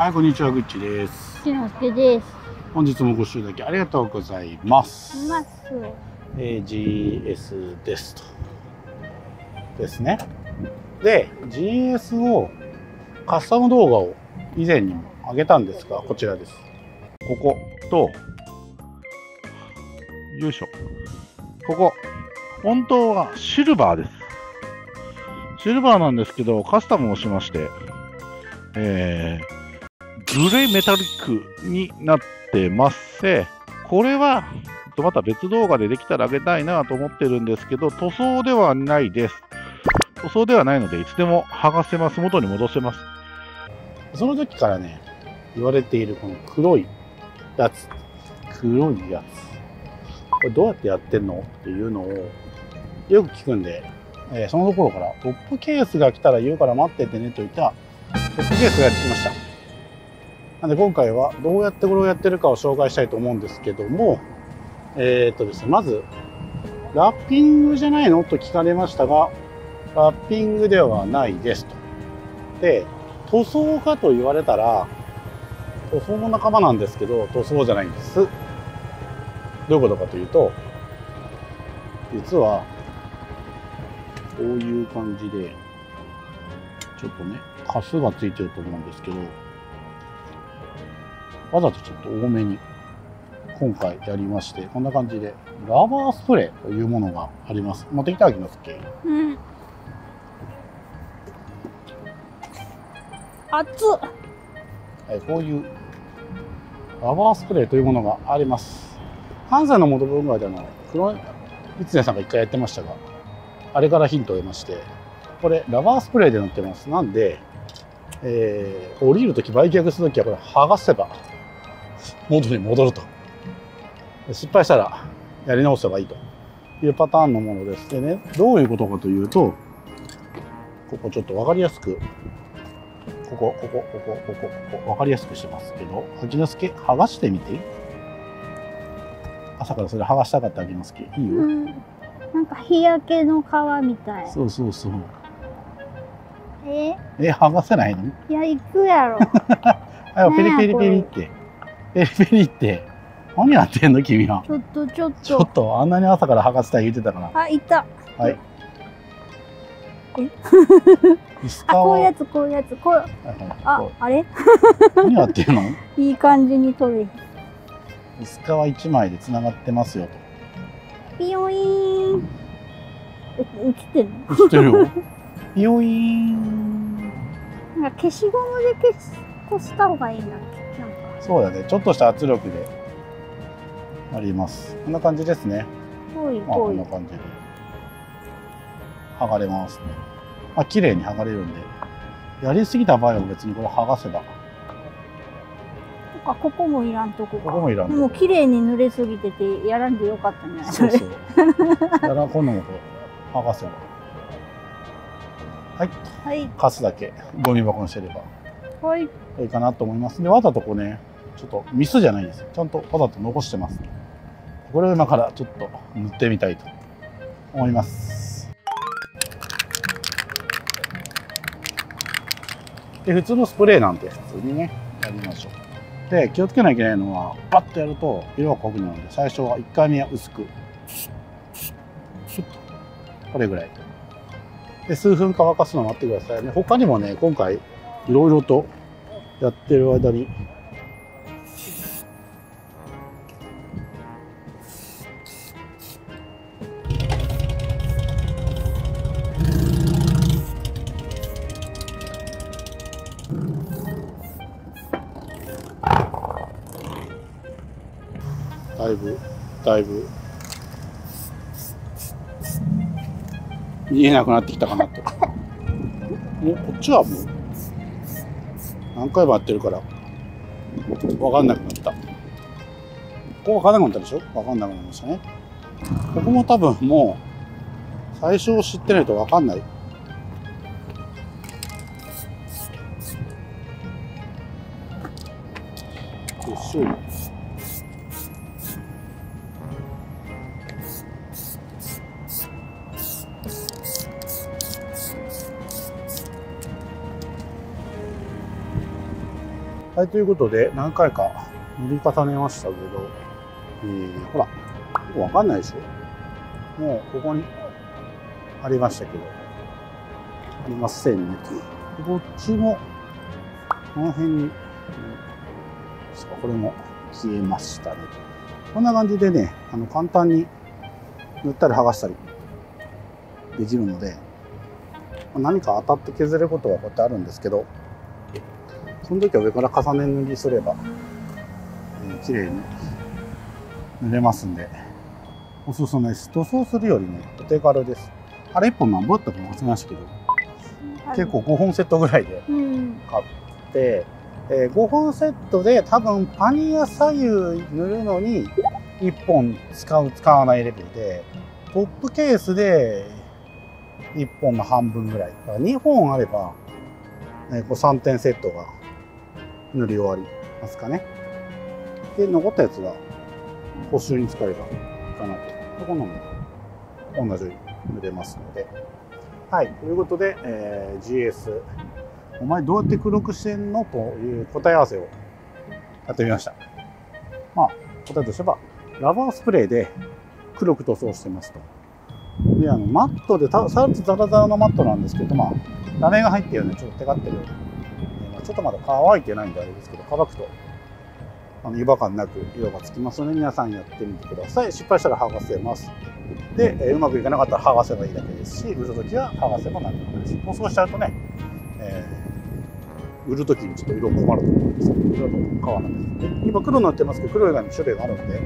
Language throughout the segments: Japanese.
はい、こんにちは、ぐっちです。しのすけです。本日もご視聴いただきありがとうございます。GS ですと。ですね。で、GS をカスタム動画を以前にも上げたんですが、こちらです。ここと、よいしょ。ここ、本当はシルバーです。シルバーなんですけど、カスタムをしまして、グレーメタリックになってます。これは、また別動画でできたらあげたいなと思ってるんですけど、塗装ではないです。塗装ではないので、いつでも剥がせます。元に戻せます。その時からね、言われているこの黒いやつ。黒いやつ。これどうやってやってんのっていうのをよく聞くんで、そのところからトップケースが来たら言うから待っててねといったトップケースがやってきました。なんで今回はどうやってこれをやってるかを紹介したいと思うんですけども、ですね、まず、ラッピングじゃないのと聞かれましたが、ラッピングではないですと。で、塗装かと言われたら、塗装の仲間なんですけど、塗装じゃないんです。どういうことかというと、実は、こういう感じで、ちょっとね、カスがついてると思うんですけど、わざとちょっと多めに今回やりまして、こんな感じでラバースプレーというものがあります。持ってきてあげますっけ？うん。熱っ。はい、こういうラバースプレーというものがあります。関西の元文化で黒い狐さんが一回やってましたが、あれからヒントを得まして、これラバースプレーで塗ってます。なんで、降りるとき、売却するときはこれ剥がせば元に戻ると。失敗したらやり直せばいいというパターンのものです。でね、どういうことかというと、ここちょっと分かりやすく、ここ、分かりやすくしてますけど、あきのすけ、剥がしてみて。朝からそれ剥がしたかったあきのすけ、いいよ。うん。なんか日焼けの皮みたい。そうそうそう。剥がせないの？いや、いくやろ。あよ、ペリペリペリって。ペリペリって。何やってんの君は。ちょっとあんなに朝から剥がせたい言ってたから。あ、いた。はい。あ、こういうやつ、こう。あ、あれ。何やってんの。いい感じに取る。薄皮一枚で繋がってますよと。ピヨイーン。映ってる。映ってるよ。ピヨイーン。なんか消しゴムで消した方がいいな。そうだね、ちょっとした圧力で。あります。こんな感じですね。こんな感じで剥がれますね。まあ綺麗に剥がれるんで、やりすぎた場合は別にこれ剥がせば。ここもいらんとこか。ここもいらんとこ。もう綺麗に濡れすぎててやらんでよかったね。そうそう。やらんこんなのこう剥がせば。はい。はい。カスだけゴミ箱にしてれば。はい。いいかなと思います。で、わざとこうね、ちょっとミスじゃないです。ちゃんとわざと残してます。これを今からちょっと塗ってみたいと思います。で、普通のスプレーなんて普通にね、やりましょう。で、気をつけなきゃいけないのは、バッとやると色が濃くなるので、最初は1回目は薄く。これぐらい。で、数分乾かすのを待ってくださいね。他にもね、今回いろいろとやってる間に、だいぶ見えなくなってきたかなと。もうこっちはもう何回もやってるから分かんなくなった。ここ分かんなくなったでしょ？分かんなくなりましたね。ここも多分もう最初知ってないと分かんない。よいしょ。はい、ということで何回か塗り重ねましたけど、ほら、わかんないでしょ。もうここにありましたけど、ありませんねと。こっちも、この辺に、これも消えましたねと。こんな感じでね、簡単に塗ったり剥がしたりできるので、何か当たって削れることはこうやってあるんですけど、その時は上から重ね塗りすれば、綺麗に塗れますんで、おすすめです。塗装するよりね、お手軽です。あれ1本なんぼだったかもしれましたけど、結構5本セットぐらいで買って、5本セットで多分パニア左右塗るのに1本使う使わないレベルで、トップケースで1本の半分ぐらい。だから2本あれば、3点セットが塗り終わりますかね。で、残ったやつが補修に使えばいいかなと。そこのも同じように塗れますので。はい。ということで、GS、お前どうやって黒くしてんのという答え合わせをやってみました。まあ、答えとしては、ラバースプレーで黒く塗装してますと。で、マットで、サルツザラザラのマットなんですけど、まあ、ラメが入ってるようにちょっとテカってるように、ちょっとまだ乾いてないんであれですけど、乾くと、違和感なく色がつきますので、皆さんやってみてください。失敗したら剥がせます。で、うまくいかなかったら剥がせばいいだけですし、売るときは剥がせばなんでもないです。もうそうしちゃうとね、売るときにちょっと色困ると思うんですけど、色と変わらないです。今黒になってますけど、黒以外に種類があるので、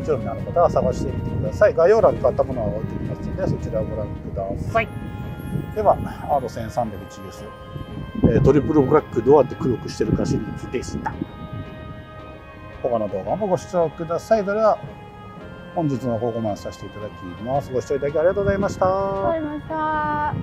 興味のある方は探してみてください。概要欄に買ったものは置いておきますので、そちらをご覧ください。では、Ardo1301 トリプルブラックどうやって黒くしてるかシリーズでした。他の動画もご視聴ください。それでは本日のここまでさせていただきます。ご視聴いただきありがとうございました。